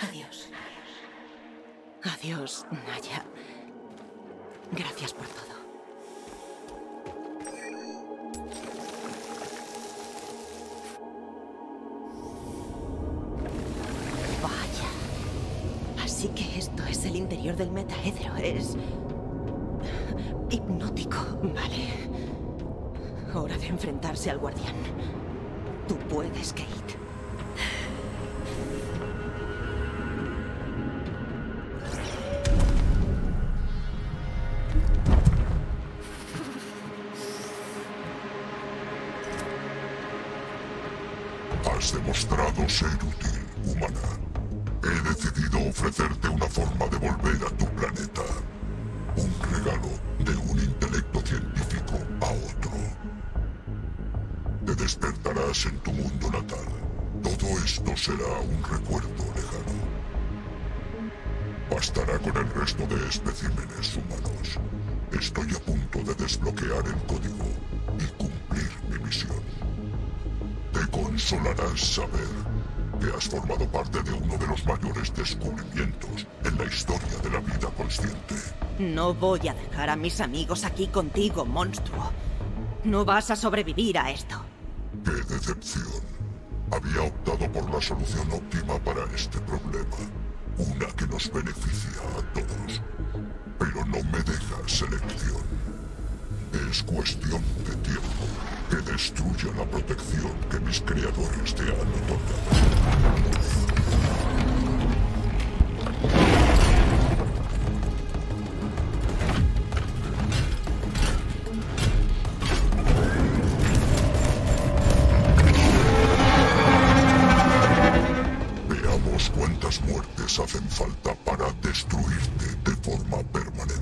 Adiós. Adiós, Naya. Gracias por todo. Así que esto es el interior del metaedro, es... hipnótico, vale. Hora de enfrentarse al guardián. Tú puedes, Kate. Has demostrado ser útil, humana. He decidido ofrecerte una forma de volver a tu planeta. Un regalo de un intelecto científico a otro. Te despertarás en tu mundo natal. Todo esto será un recuerdo lejano. Bastará con el resto de especímenes humanos. Estoy a punto de desbloquear el código y cumplir mi misión. Te consolarás saber que has formado parte de uno de los mayores descubrimientos en la historia de la vida consciente. No voy a dejar a mis amigos aquí contigo, monstruo. No vas a sobrevivir a esto. ¡Qué decepción! Había optado por la solución óptima para este problema. Una que nos beneficia a todos. Pero no me dejas elección. Es cuestión de tiempo. que destruya la protección que mis creadores te han otorgado. Hacen falta para destruirte de forma permanente.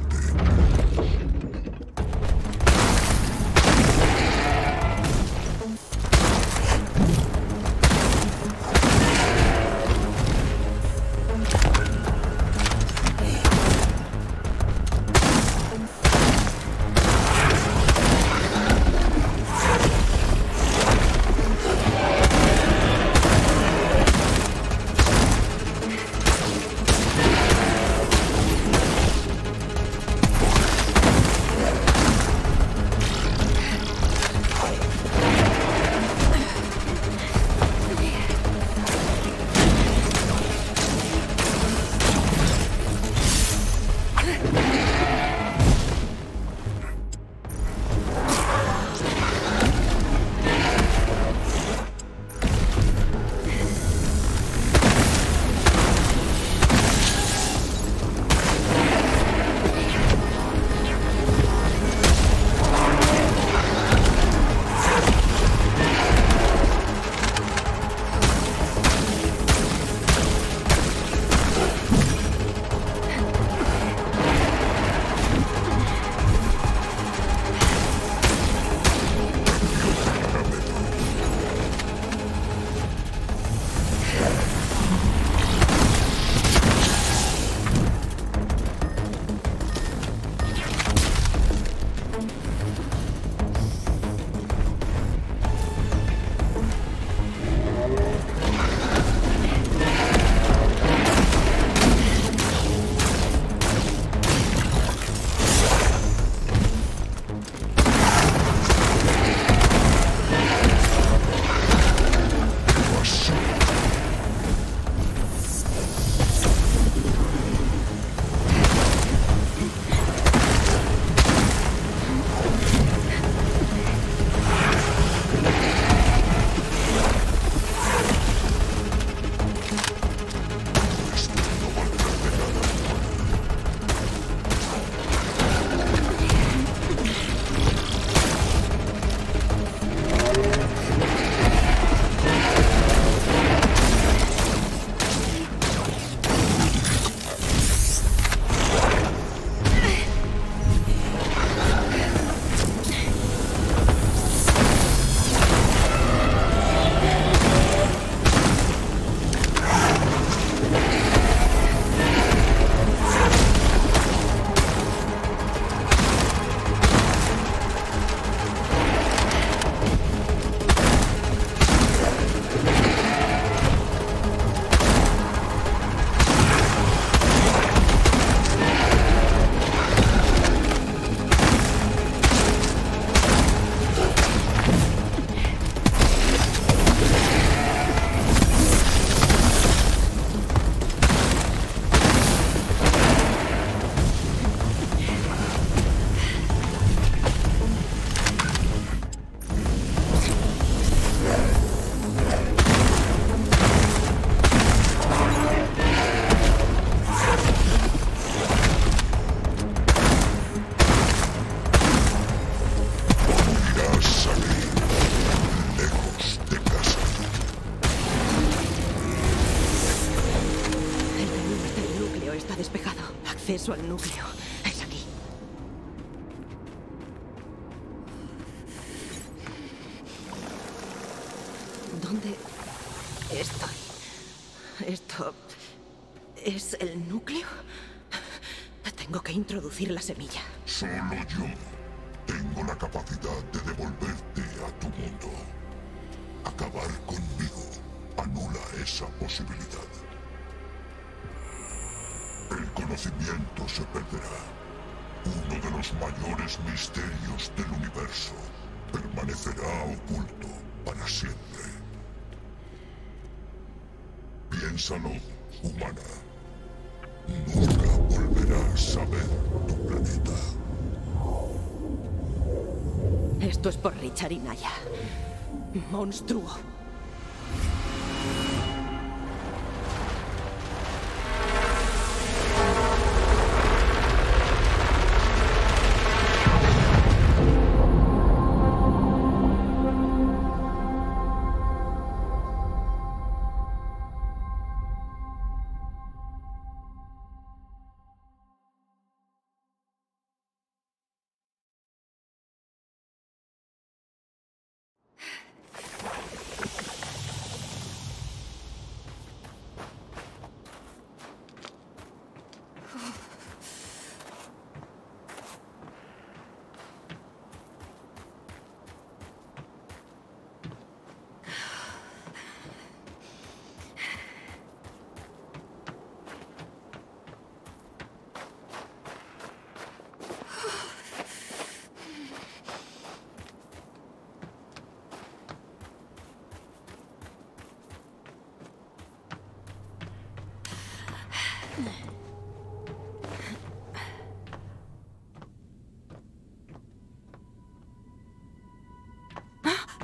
Acceso al núcleo. Es aquí. ¿Dónde estoy? ¿Esto es el núcleo? Tengo que introducir la semilla. Solo yo tengo la capacidad de devolverte a tu mundo. Acabar conmigo anula esa posibilidad. El conocimiento se perderá. Uno de los mayores misterios del universo permanecerá oculto para siempre. Piénsalo, humana. Nunca volverás a ver tu planeta. Esto es por Richard y Naya. Monstruo.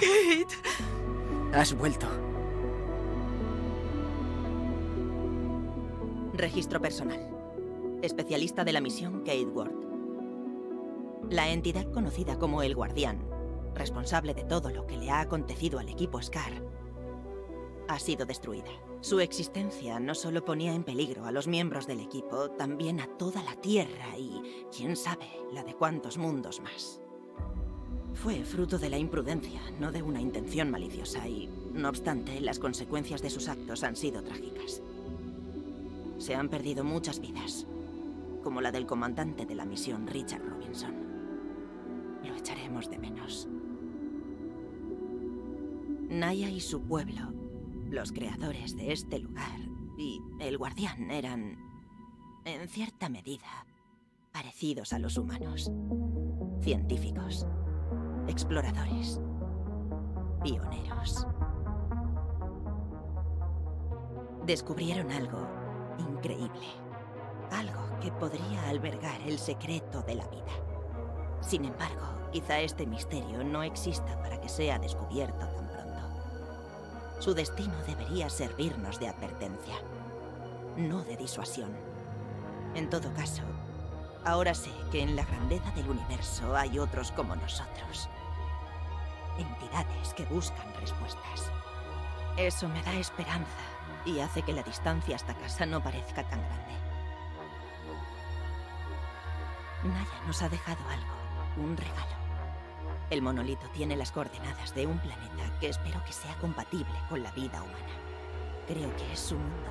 Kate. Has vuelto. Registro personal. Especialista de la misión Kate Ward. La entidad conocida como el Guardián, responsable de todo lo que le ha acontecido al equipo SCAR, ha sido destruida. Su existencia no solo ponía en peligro a los miembros del equipo, también a toda la Tierra y, quién sabe, la de cuántos mundos más. Fue fruto de la imprudencia, no de una intención maliciosa y, no obstante, las consecuencias de sus actos han sido trágicas. Se han perdido muchas vidas, como la del comandante de la misión Richard Robinson. Lo echaremos de menos. Naya y su pueblo, los creadores de este lugar y el Guardián eran, en cierta medida, parecidos a los humanos. Científicos. Exploradores. Pioneros. Descubrieron algo increíble. Algo que podría albergar el secreto de la vida. Sin embargo, quizá este misterio no exista para que sea descubierto tan pronto. Su destino debería servirnos de advertencia, no de disuasión. En todo caso, ahora sé que en la grandeza del universo hay otros como nosotros. Entidades que buscan respuestas. Eso me da esperanza y hace que la distancia hasta casa no parezca tan grande. Naya nos ha dejado algo, un regalo. El monolito tiene las coordenadas de un planeta que espero que sea compatible con la vida humana. Creo que es su mundo.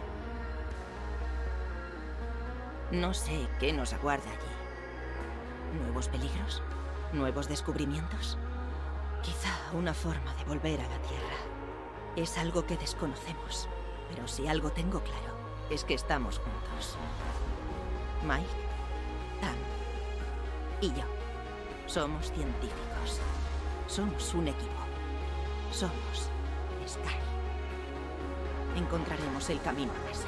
No sé qué nos aguarda allí. ¿Nuevos peligros? ¿Nuevos descubrimientos? Quizá una forma de volver a la Tierra. Es algo que desconocemos, pero si algo tengo claro, es que estamos juntos. Mike, Dan y yo somos científicos. Somos un equipo. Somos SCAR. Encontraremos el camino a casa.